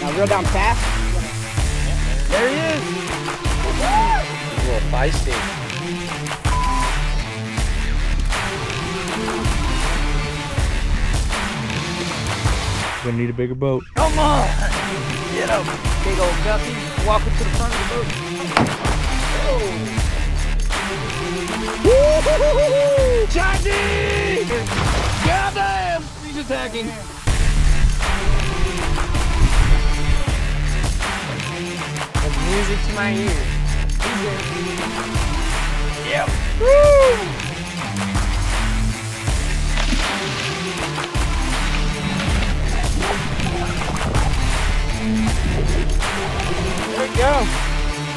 Now reel down fast. There he is. He's a little feisty. Gonna need a bigger boat. Come on! Get up, big old guppy. Walk up to the front of the boat. Oh. Woo-hoo-hoo-hoo-hoo! Johnny! Goddamn! He's attacking. That's music to my ears. Yep. Woo! There we go. He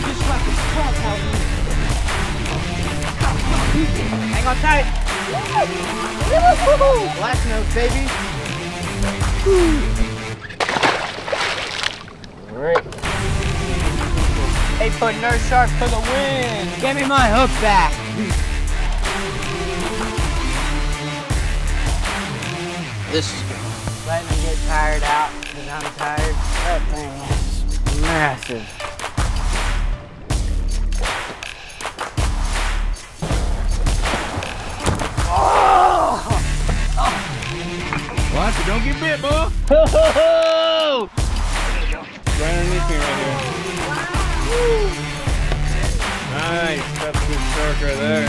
just slapped his crap out of me. Hang on tight. Woo! Last note, baby. All right. 8-foot nurse shark for the win. Give me my hook back. This is good. Let me get tired out because I'm tired. That thing is massive. Don't get bit, bro. Ho-ho-ho! Right underneath me right here. Woo. Nice, that's a good shark right there.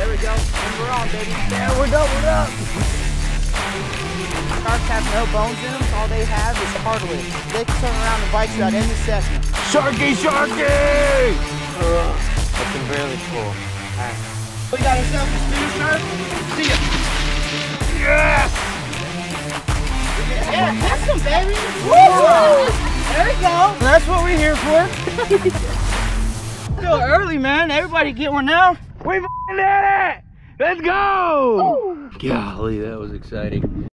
There we go, and we're on, baby. Yeah, we're doubled up. Sharks have no bones in them, so all they have is cartilage. They can turn around and bite you at any second. Sharky, sharky! I can barely pull. All right. We got ourselves a speed shark. See ya. Yes! Yeah, that's him, baby. Woo! There we go. That's what we're here for. Still early, man. Everybody get one now. We did it! Let's go! Ooh. Golly, that was exciting.